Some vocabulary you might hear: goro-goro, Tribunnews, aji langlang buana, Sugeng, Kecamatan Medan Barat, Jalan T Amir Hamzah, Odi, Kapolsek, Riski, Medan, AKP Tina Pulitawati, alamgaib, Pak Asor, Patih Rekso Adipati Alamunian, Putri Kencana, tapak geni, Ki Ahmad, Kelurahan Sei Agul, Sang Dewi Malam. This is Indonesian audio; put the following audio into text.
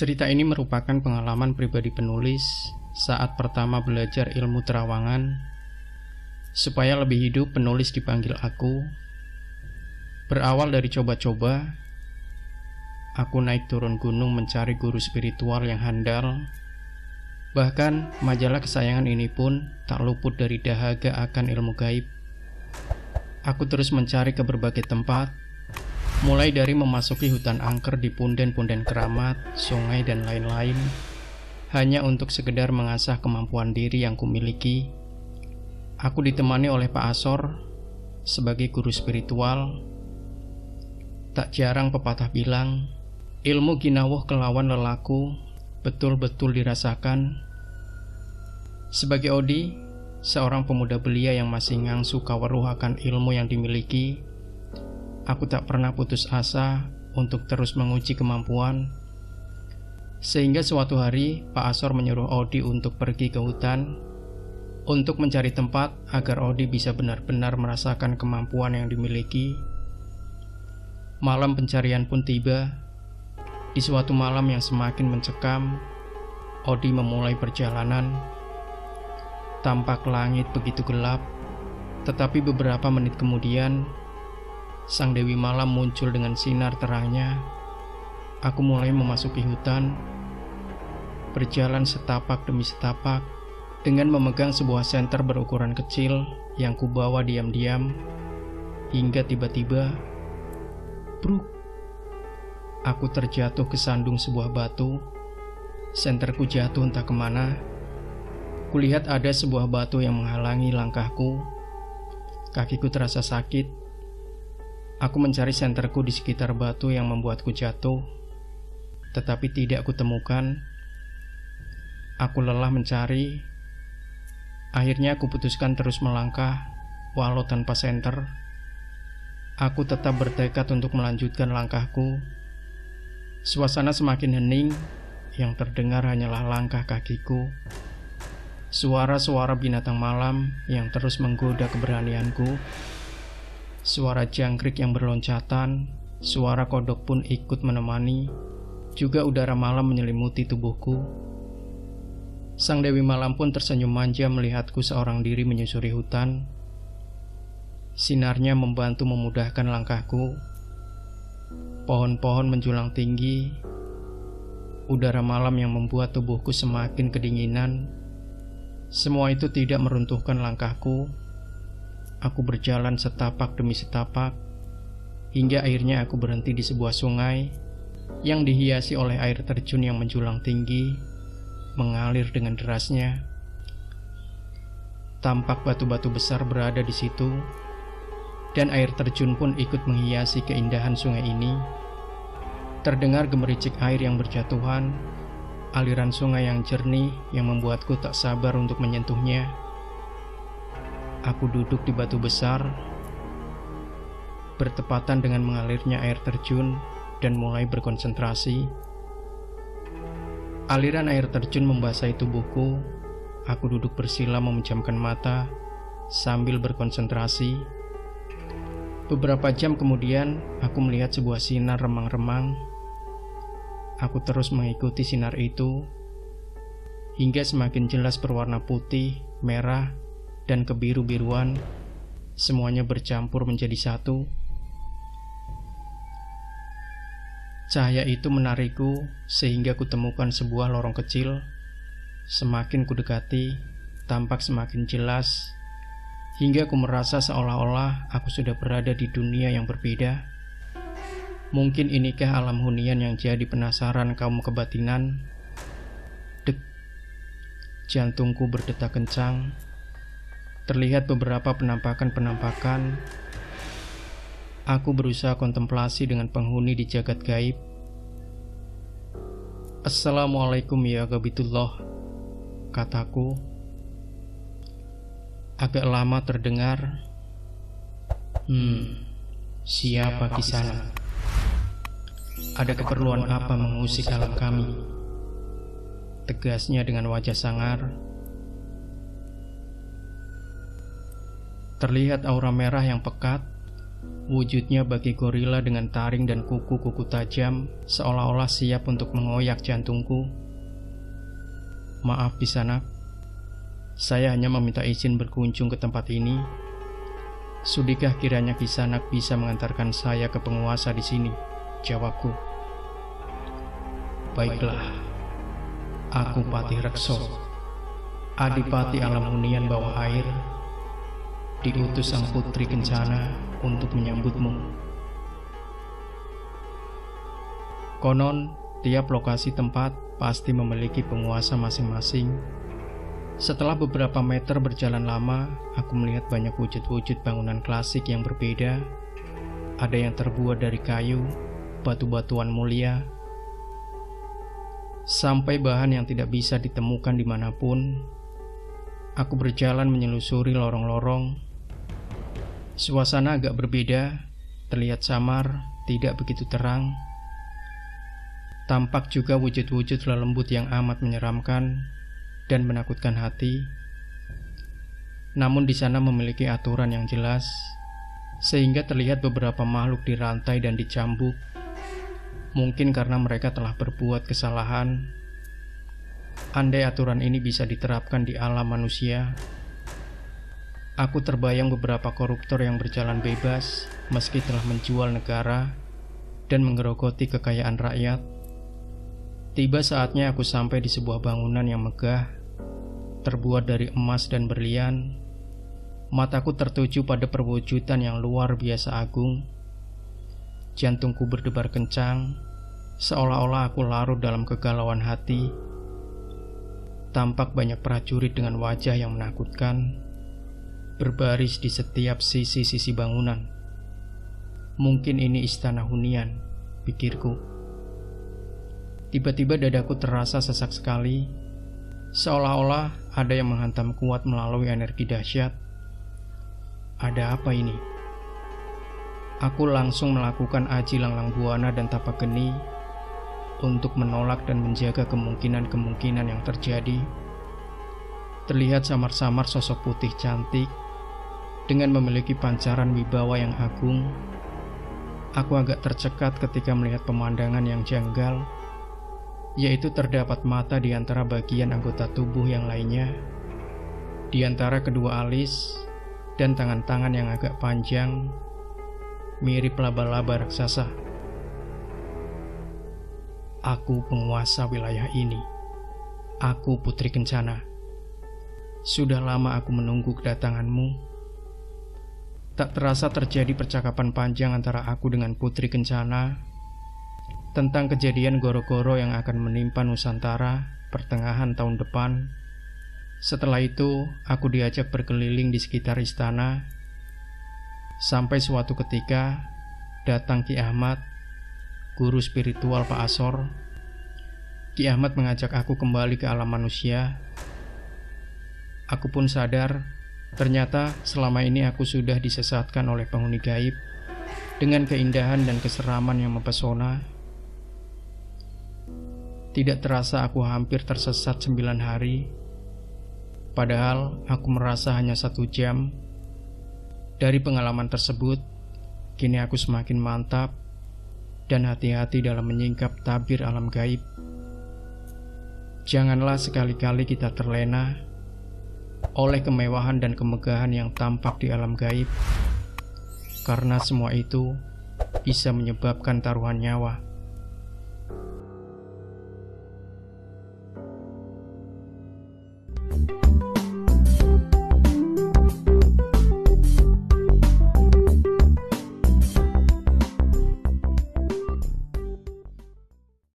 Cerita ini merupakan pengalaman pribadi penulis saat pertama belajar ilmu terawangan. Supaya lebih hidup, penulis dipanggil aku. Berawal dari coba-coba, aku naik turun gunung mencari guru spiritual yang handal. Bahkan majalah kesayangan ini pun tak luput dari dahaga akan ilmu gaib. Aku terus mencari ke berbagai tempat, mulai dari memasuki hutan angker di punden-punden keramat, sungai, dan lain-lain, hanya untuk sekedar mengasah kemampuan diri yang kumiliki. Aku ditemani oleh Pak Asor sebagai guru spiritual. Tak jarang pepatah bilang, ilmu ginawuh kelawan lelaku betul-betul dirasakan. Sebagai Odi, seorang pemuda belia yang masih ngangsu kaweruh akan ilmu yang dimiliki, aku tak pernah putus asa untuk terus menguji kemampuan. Sehingga suatu hari, Pak Asor menyuruh Odi untuk pergi ke hutan untuk mencari tempat agar Odi bisa benar-benar merasakan kemampuan yang dimiliki. Malam pencarian pun tiba. Di suatu malam yang semakin mencekam, Odi memulai perjalanan. Tampak langit begitu gelap, tetapi beberapa menit kemudian, Sang Dewi Malam muncul dengan sinar terangnya. Aku mulai memasuki hutan, berjalan setapak demi setapak, dengan memegang sebuah senter berukuran kecil yang kubawa diam-diam, hingga tiba-tiba bruk, aku terjatuh ke sandung sebuah batu. Senterku jatuh entah kemana. Kulihat ada sebuah batu yang menghalangi langkahku. Kakiku terasa sakit. Aku mencari senterku di sekitar batu yang membuatku jatuh, tetapi tidak kutemukan. Aku lelah mencari. Akhirnya aku putuskan terus melangkah walau tanpa senter. Aku tetap bertekad untuk melanjutkan langkahku. Suasana semakin hening, yang terdengar hanyalah langkah kakiku. Suara-suara binatang malam yang terus menggoda keberanianku. Suara jangkrik yang berloncatan, suara kodok pun ikut menemani. Juga udara malam menyelimuti tubuhku. Sang Dewi Malam pun tersenyum manja melihatku seorang diri menyusuri hutan. Sinarnya membantu memudahkan langkahku. Pohon-pohon menjulang tinggi. Udara malam yang membuat tubuhku semakin kedinginan. Semua itu tidak meruntuhkan langkahku. Aku berjalan setapak demi setapak, hingga akhirnya aku berhenti di sebuah sungai yang dihiasi oleh air terjun yang menjulang tinggi, mengalir dengan derasnya. Tampak batu-batu besar berada di situ, dan air terjun pun ikut menghiasi keindahan sungai ini. Terdengar gemericik air yang berjatuhan, aliran sungai yang jernih yang membuatku tak sabar untuk menyentuhnya. Aku duduk di batu besar, bertepatan dengan mengalirnya air terjun, dan mulai berkonsentrasi. Aliran air terjun membasahi tubuhku. Aku duduk bersila memejamkan mata sambil berkonsentrasi. Beberapa jam kemudian, aku melihat sebuah sinar remang-remang. Aku terus mengikuti sinar itu, hingga semakin jelas berwarna putih, merah, dan kebiru-biruan. Semuanya bercampur menjadi satu. Cahaya itu menarikku, sehingga kutemukan sebuah lorong kecil. Semakin kudekati, tampak semakin jelas, hingga aku merasa seolah-olah aku sudah berada di dunia yang berbeda. Mungkin inikah alam hunian yang jadi penasaran kaum kebatinan? Dek, jantungku berdetak kencang. Terlihat beberapa penampakan-penampakan. Aku berusaha kontemplasi dengan penghuni di jagat gaib. Assalamualaikum ya gabitullah, kataku. Agak lama terdengar, siapa di sana? Ada keperluan apa mengusik alam kami? Tegasnya dengan wajah sangar. Terlihat aura merah yang pekat, Wujudnya bagi gorila dengan taring dan kuku-kuku tajam, seolah-olah siap untuk mengoyak jantungku. Maaf Kisanak, saya hanya meminta izin berkunjung ke tempat ini. Sudikah kiranya Kisanak bisa mengantarkan saya ke penguasa di sini? Jawabku. Baiklah, aku Patih Rekso, Adipati Alamunian bawah air, diutus sang Putri Kencana untuk menyambutmu. Konon, tiap lokasi tempat pasti memiliki penguasa masing-masing. Setelah beberapa meter berjalan lama, aku melihat banyak wujud-wujud bangunan klasik yang berbeda. Ada yang terbuat dari kayu, batu-batuan mulia, sampai bahan yang tidak bisa ditemukan dimanapun. Aku berjalan menyelusuri lorong-lorong. Suasana agak berbeda, terlihat samar, tidak begitu terang. Tampak juga wujud-wujud lelembut yang amat menyeramkan dan menakutkan hati. Namun di sana memiliki aturan yang jelas, sehingga terlihat beberapa makhluk dirantai dan dicambuk. Mungkin karena mereka telah berbuat kesalahan. Andai aturan ini bisa diterapkan di alam manusia, aku terbayang beberapa koruptor yang berjalan bebas meski telah menjual negara dan menggerogoti kekayaan rakyat. Tiba saatnya aku sampai di sebuah bangunan yang megah, terbuat dari emas dan berlian. Mataku tertuju pada perwujudan yang luar biasa agung. Jantungku berdebar kencang, seolah-olah aku larut dalam kegalauan hati. Tampak banyak prajurit dengan wajah yang menakutkan, berbaris di setiap sisi-sisi bangunan. Mungkin ini istana hunian, pikirku. Tiba-tiba dadaku terasa sesak sekali, seolah-olah ada yang menghantam kuat melalui energi dahsyat. Ada apa ini? Aku langsung melakukan aji langlang buana dan tapak geni untuk menolak dan menjaga kemungkinan-kemungkinan yang terjadi. Terlihat samar-samar sosok putih cantik dengan memiliki pancaran wibawa yang agung. Aku agak tercekat ketika melihat pemandangan yang janggal, yaitu terdapat mata di antara bagian anggota tubuh yang lainnya, di antara kedua alis, dan tangan-tangan yang agak panjang, mirip laba-laba raksasa. Aku penguasa wilayah ini. Aku Putri Kencana. Sudah lama aku menunggu kedatanganmu. Tak terasa terjadi percakapan panjang antara aku dengan Putri Kencana tentang kejadian goro-goro yang akan menimpa Nusantara pertengahan tahun depan. Setelah itu, aku diajak berkeliling di sekitar istana. Sampai suatu ketika, datang Ki Ahmad, guru spiritual Pak Asor. Ki Ahmad mengajak aku kembali ke alam manusia. Aku pun sadar, ternyata selama ini aku sudah disesatkan oleh penghuni gaib dengan keindahan dan keseraman yang mempesona. Tidak terasa aku hampir tersesat 9 hari, padahal aku merasa hanya 1 jam. Dari pengalaman tersebut, kini aku semakin mantap dan hati-hati dalam menyingkap tabir alam gaib. Janganlah sekali-kali kita terlena oleh kemewahan dan kemegahan yang tampak di alam gaib, karena semua itu bisa menyebabkan taruhan nyawa.